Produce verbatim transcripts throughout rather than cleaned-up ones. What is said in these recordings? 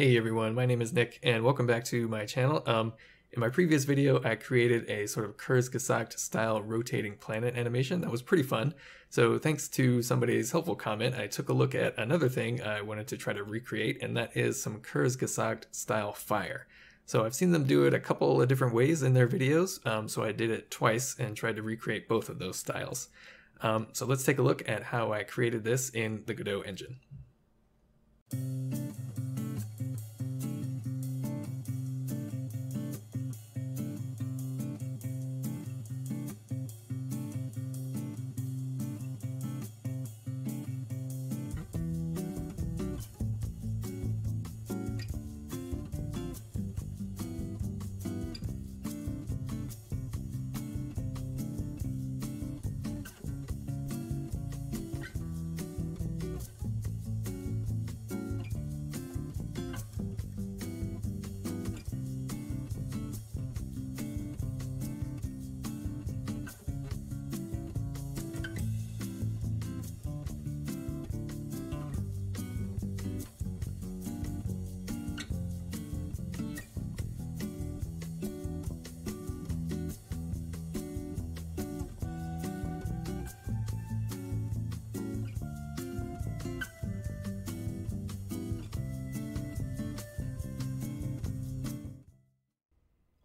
Hey everyone, my name is Nick and welcome back to my channel. Um, in my previous video I created a sort of Kurzgesagt style rotating planet animation that was pretty fun. So thanks to somebody's helpful comment, I took a look at another thing I wanted to try to recreate, and that is some Kurzgesagt style fire. So I've seen them do it a couple of different ways in their videos, um, so I did it twice and tried to recreate both of those styles. Um, so let's take a look at how I created this in the Godot engine.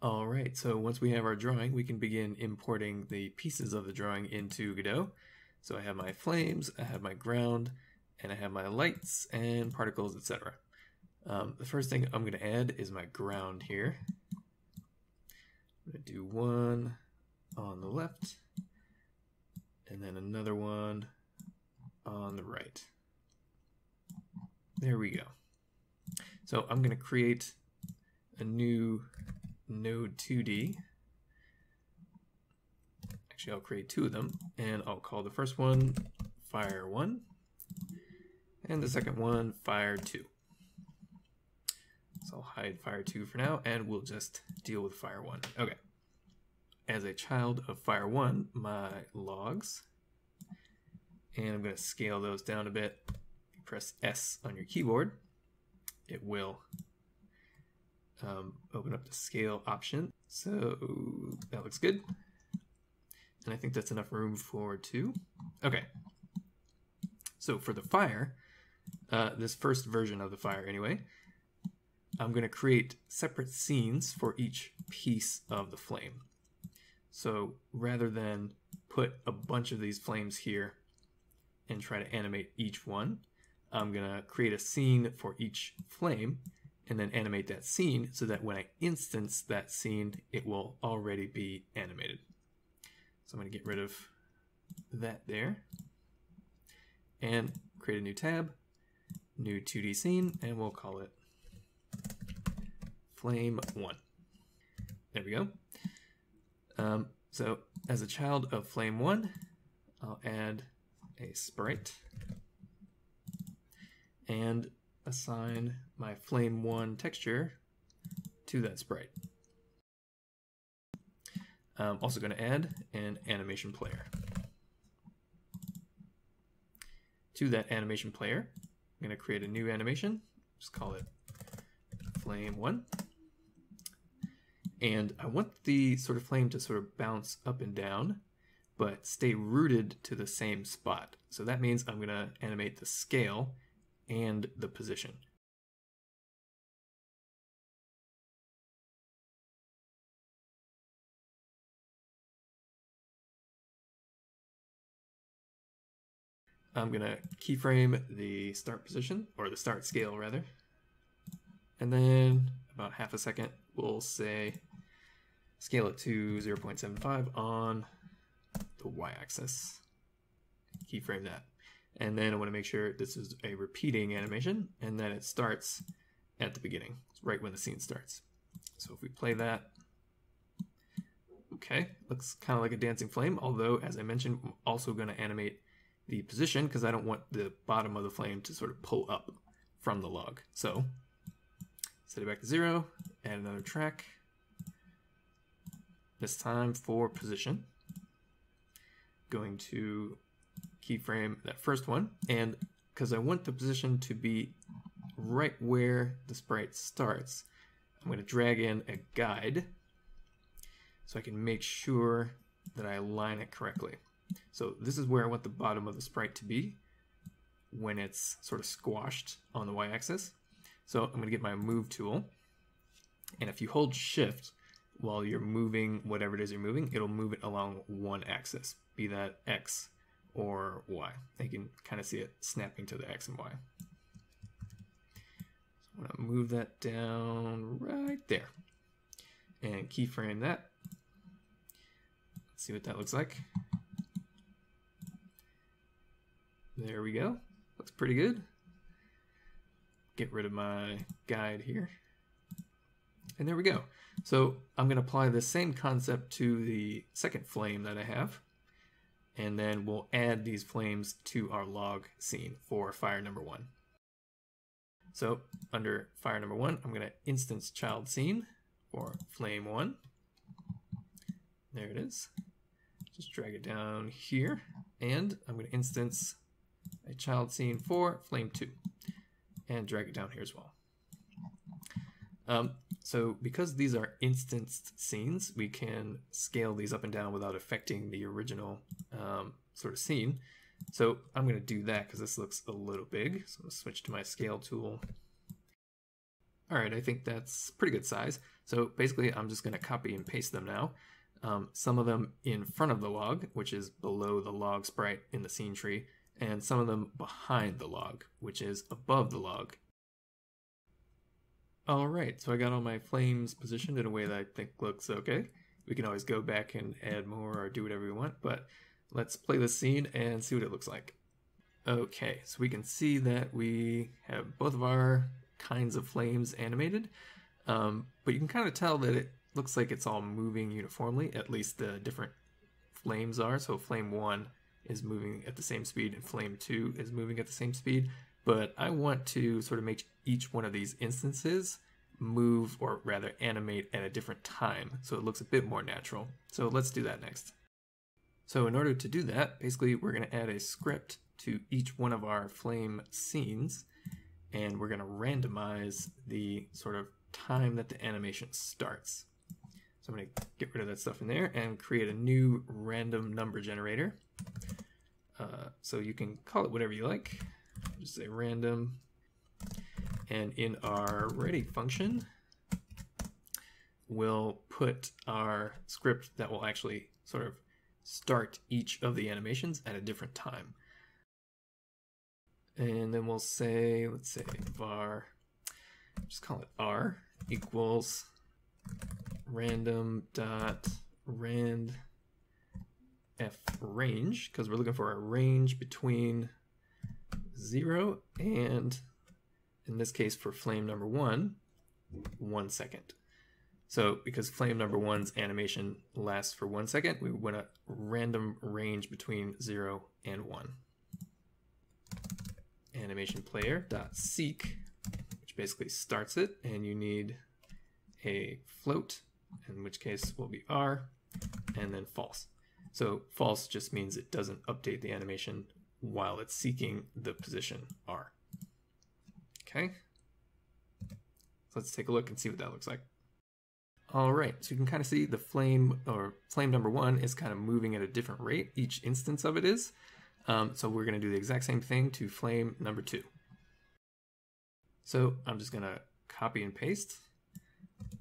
Alright, so once we have our drawing, we can begin importing the pieces of the drawing into Godot. So I have my flames, I have my ground, and I have my lights and particles, et cetera. Um, the first thing I'm going to add is my ground here. I'm going to do one on the left, and then another one on the right. There we go. So I'm going to create a new Node two D. Actually, I'll create two of them, and I'll call the first one Fire one, and the second one Fire two. So I'll hide Fire two for now, and we'll just deal with Fire one. Okay. As a child of Fire one, my logs, and I'm going to scale those down a bit. Press S on your keyboard. It will Um, open up the scale option. So that looks good. And I think that's enough room for two. Okay. So for the fire, uh, this first version of the fire anyway, I'm going to create separate scenes for each piece of the flame. So rather than put a bunch of these flames here and try to animate each one, I'm going to create a scene for each flame and then animate that scene so that when I instance that scene, it will already be animated. So I'm going to get rid of that there and create a new tab, new two D scene, and we'll call it Flame one. There we go. Um, so as a child of Flame one, I'll add a sprite and assign my flame one texture to that sprite. I'm also going to add an animation player. To that animation player, I'm going to create a new animation, just call it flame one. And I want the sort of flame to sort of bounce up and down, but stay rooted to the same spot. So that means I'm going to animate the scale and the position. I'm going to keyframe the start position, or the start scale rather, and then about half a second we'll say scale it to zero point seven five on the y-axis. Keyframe that. And then I want to make sure this is a repeating animation and that it starts at the beginning, right when the scene starts. So if we play that, okay, looks kind of like a dancing flame, although as I mentioned, I'm also going to animate the position because I don't want the bottom of the flame to sort of pull up from the log. So set it back to zero, add another track, this time for position, going to keyframe that first one, and because I want the position to be right where the sprite starts. I'm going to drag in a guide so I can make sure that I align it correctly. So this is where I want the bottom of the sprite to be when it's sort of squashed on the y-axis. So I'm going to get my move tool, and if you hold shift while you're moving whatever it is you're moving, it'll move it along one axis, be that X or Y. You can kind of see it snapping to the X and Y. So I'm going to move that down right there and keyframe that. Let's see what that looks like. There we go. Looks pretty good. Get rid of my guide here. And there we go. So I'm going to apply the same concept to the second flame that I have. And then we'll add these flames to our log scene for fire number one. So under fire number one, I'm going to instance child scene for flame one. There it is. Just drag it down here. And I'm going to instance a child scene for flame two. And drag it down here as well. Um, so because these are instanced scenes, we can scale these up and down without affecting the original um, sort of scene. So I'm going to do that because this looks a little big. So I'm going to switch to my scale tool. All right, I think that's pretty good size. So basically, I'm just going to copy and paste them now. Um, some of them in front of the log, which is below the log sprite in the scene tree, and some of them behind the log, which is above the log. All right, so I got all my flames positioned in a way that I think looks okay. We can always go back and add more or do whatever we want, but let's play the scene and see what it looks like. Okay, so we can see that we have both of our kinds of flames animated, um, but you can kind of tell that it looks like it's all moving uniformly, at least the different flames are. So flame one is moving at the same speed and flame two is moving at the same speed. But I want to sort of make each one of these instances move, or rather animate, at a different time so it looks a bit more natural. So let's do that next. So in order to do that, basically we're going to add a script to each one of our flame scenes, and we're going to randomize the sort of time that the animation starts. So I'm going to get rid of that stuff in there and create a new random number generator. Uh, so you can call it whatever you like. Just say random, and in our ready function we'll put our script that will actually sort of start each of the animations at a different time. And then we'll say, let's say var, just call it r equals random dot rand f range, because we're looking for a range between zero and, in this case for flame number one, one second. So because flame number one's animation lasts for one second, we want a random range between zero and one. Animation player dot seek, which basically starts it, and you need a float, in which case will be R, and then false. So false just means it doesn't update the animation while it's seeking the position R. Okay, so let's take a look and see what that looks like. All right, so you can kind of see the flame, or flame number one, is kind of moving at a different rate. Each instance of it is. Um, so we're going to do the exact same thing to flame number two. So I'm just going to copy and paste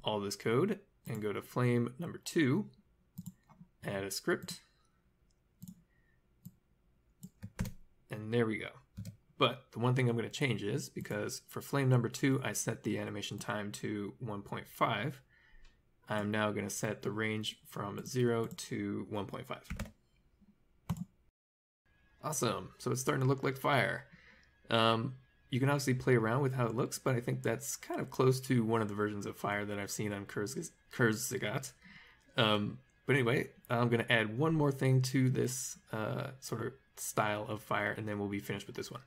all this code and go to flame number two, add a script. And there we go. But the one thing I'm going to change is, because for flame number two, I set the animation time to one point five. I'm now going to set the range from zero to one point five. Awesome. So it's starting to look like fire. Um, you can obviously play around with how it looks, but I think that's kind of close to one of the versions of fire that I've seen on Kurzgesagt. Um, but anyway, I'm going to add one more thing to this uh, sort of style of fire, and then we'll be finished with this one.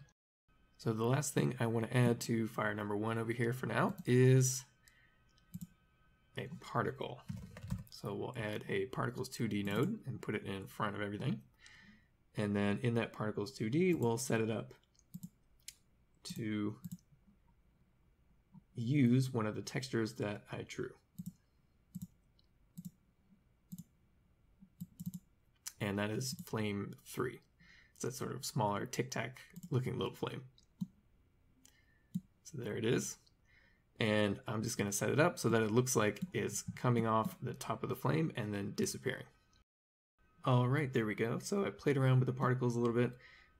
So the last thing I want to add to fire number one over here for now is a particle. So we'll add a Particles two D node and put it in front of everything. And then in that Particles two D, we'll set it up to use one of the textures that I drew. And that is flame three. It's that sort of smaller tic-tac looking little flame. So there it is. And I'm just going to set it up so that it looks like it's coming off the top of the flame and then disappearing. All right, there we go. So I played around with the particles a little bit,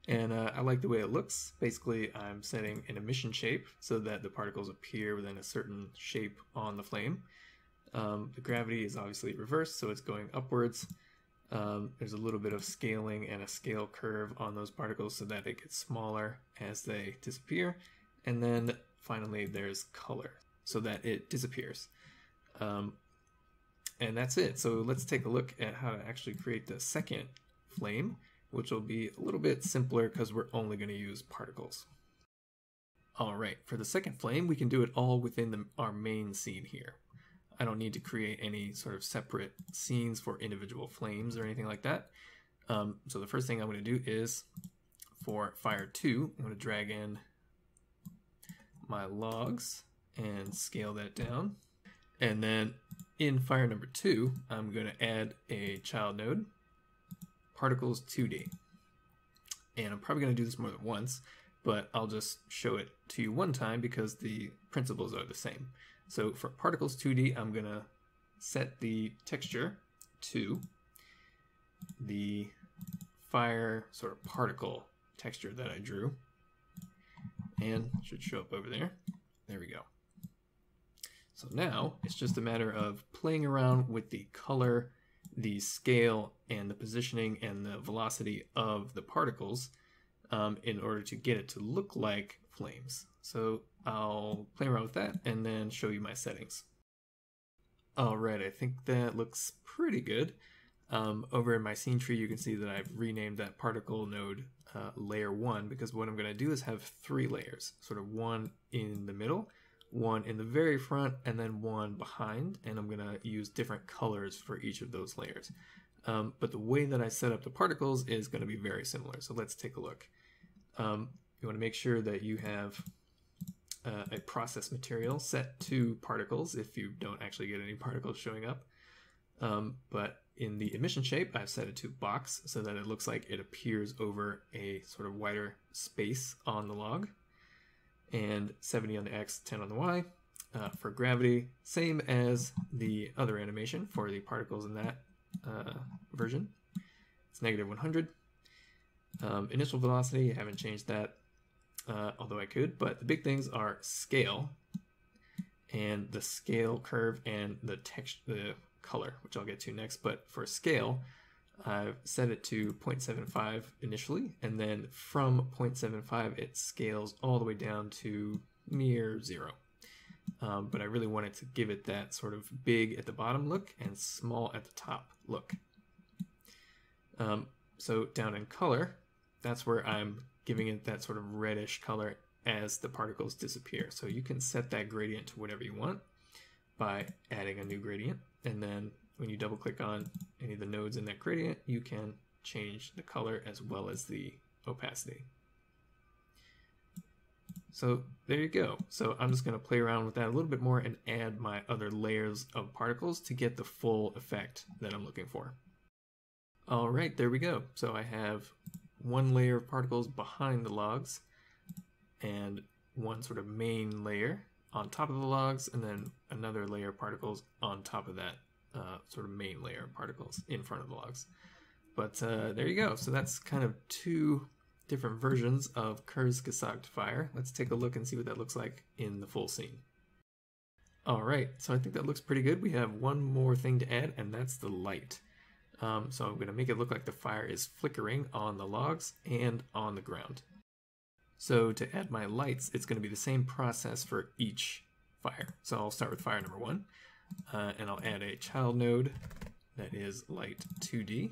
and uh, I like the way it looks. Basically, I'm setting an emission shape so that the particles appear within a certain shape on the flame. Um, the gravity is obviously reversed, so it's going upwards. Um, there's a little bit of scaling and a scale curve on those particles so that it gets smaller as they disappear. And then finally, there's color so that it disappears. Um, and that's it. So let's take a look at how to actually create the second flame, which will be a little bit simpler because we're only going to use particles. All right, for the second flame, we can do it all within the, our main scene here. I don't need to create any sort of separate scenes for individual flames or anything like that. Um, so the first thing I'm going to do is for fire two, I'm going to drag in my logs and scale that down. And then in fire number two, I'm going to add a child node, Particles two D. And I'm probably going to do this more than once, but I'll just show it to you one time because the principles are the same. So for Particles two D, I'm going to set the texture to the fire sort of particle texture that I drew. And it should show up over there. There we go. So now it's just a matter of playing around with the color, the scale, and the positioning and the velocity of the particles um, in order to get it to look like flames. So I'll play around with that and then show you my settings. All right, I think that looks pretty good. Um, over in my scene tree, you can see that I've renamed that particle node uh, layer one, because what I'm going to do is have three layers, sort of one in the middle, one in the very front, and then one behind. And I'm going to use different colors for each of those layers. Um, but the way that I set up the particles is going to be very similar. So let's take a look. Um, you want to make sure that you have Uh, a process material set to particles if you don't actually get any particles showing up. Um, but in the emission shape, I've set it to box so that it looks like it appears over a sort of wider space on the log. And seventy on the X, ten on the Y. Uh, for gravity, same as the other animation for the particles in that uh, version. It's negative one hundred. Um, initial velocity, I haven't changed that. Uh, although I could, but the big things are scale and the scale curve and the text, the color, which I'll get to next. But for scale, I've set it to zero point seven five initially, and then from zero point seven five it scales all the way down to near zero. Um, but I really wanted to give it that sort of big at the bottom look and small at the top look. Um, so down in color, that's where I'm giving it that sort of reddish color as the particles disappear. So you can set that gradient to whatever you want by adding a new gradient. And then when you double click on any of the nodes in that gradient, you can change the color as well as the opacity. So there you go. So I'm just going to play around with that a little bit more and add my other layers of particles to get the full effect that I'm looking for. All right, there we go. So I have one layer of particles behind the logs and one sort of main layer on top of the logs, and then another layer of particles on top of that uh, sort of main layer of particles in front of the logs. But uh, there you go. So that's kind of two different versions of Kurzgesagt fire. Let's take a look and see what that looks like in the full scene. All right, so I think that looks pretty good. We have one more thing to add, and that's the light. Um, so I'm going to make it look like the fire is flickering on the logs and on the ground. So to add my lights, it's going to be the same process for each fire. So I'll start with fire number one, uh, and I'll add a child node that is light two D,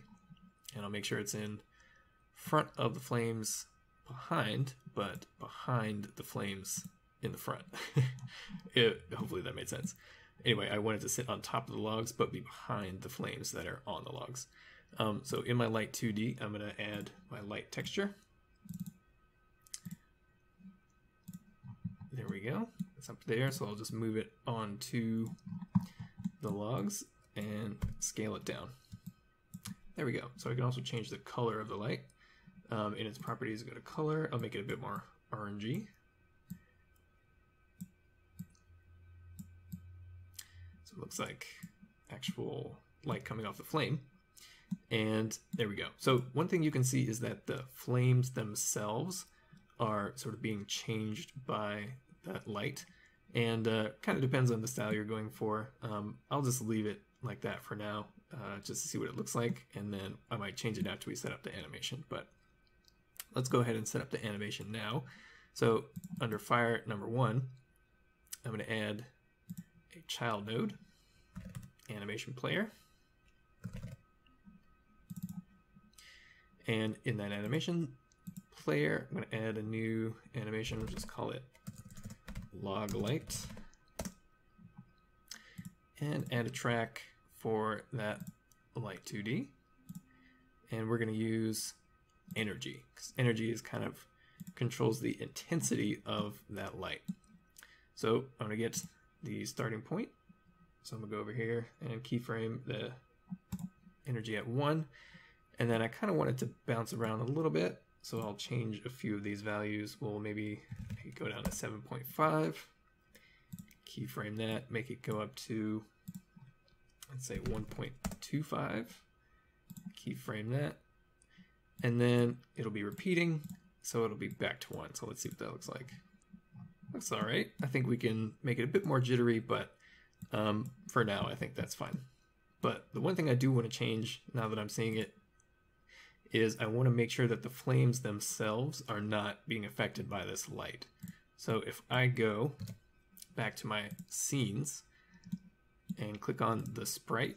and I'll make sure it's in front of the flames behind, but behind the flames in the front. it, hopefully that made sense. Anyway, I wanted to sit on top of the logs, but be behind the flames that are on the logs. Um, so in my light two D, I'm going to add my light texture. There we go. it's up there, so I'll just move it onto the logs and scale it down. There we go. So I can also change the color of the light. Um, in its properties, go to color. I'll make it a bit more orangey. So it looks like actual light coming off the flame. And there we go. So one thing you can see is that the flames themselves are sort of being changed by that light. And uh, kind of depends on the style you're going for. Um, I'll just leave it like that for now, uh, just to see what it looks like, and then I might change it after we set up the animation. But let's go ahead and set up the animation now. So under fire number one, I'm going to add a child node, animation player. And in that animation player, I'm going to add a new animation. We'll just call it log light, and add a track for that light two D. And we're going to use energy, because energy is kind of controls the intensity of that light. So I'm going to get the starting point. So I'm going to go over here and keyframe the energy at one. And then I kind of want it to bounce around a little bit. So I'll change a few of these values. We'll maybe go down to seven point five, keyframe that, make it go up to, let's say one point two five, keyframe that, and then it'll be repeating, so it'll be back to one. So let's see what that looks like. Looks all right. I think we can make it a bit more jittery, but um, for now, I think that's fine. But the one thing I do want to change now that I'm seeing it is I want to make sure that the flames themselves are not being affected by this light. So if I go back to my scenes and click on the sprite,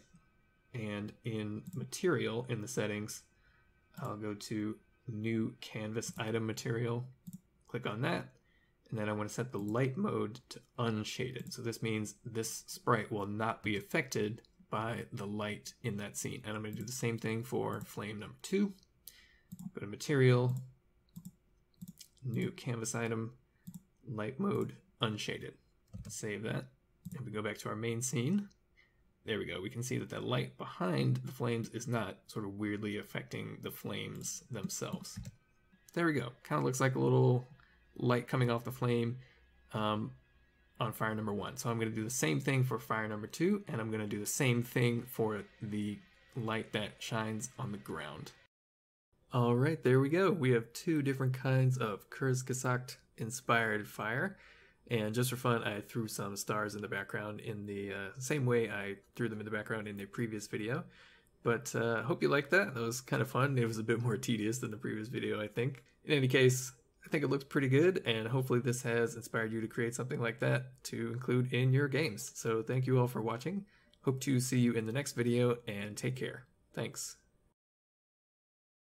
and in material in the settings, I'll go to new canvas item material, click on that, and then I want to set the light mode to unshaded. So this means this sprite will not be affected by the light in that scene. And I'm going to do the same thing for flame number two. Go to material, new canvas item, light mode, unshaded. Save that. And we go back to our main scene. There we go. We can see that the light behind the flames is not sort of weirdly affecting the flames themselves. There we go. Kind of looks like a little light coming off the flame. Um, on fire number one. So I'm going to do the same thing for fire number two, and I'm going to do the same thing for the light that shines on the ground. All right, there we go. We have two different kinds of Kurzgesagt inspired fire. And just for fun, I threw some stars in the background in the uh, same way I threw them in the background in the previous video. But I uh, hope you liked that. That was kind of fun. It was a bit more tedious than the previous video, I think. In any case, I think it looks pretty good, and hopefully this has inspired you to create something like that to include in your games. So thank you all for watching. Hope to see you in the next video, and take care. Thanks.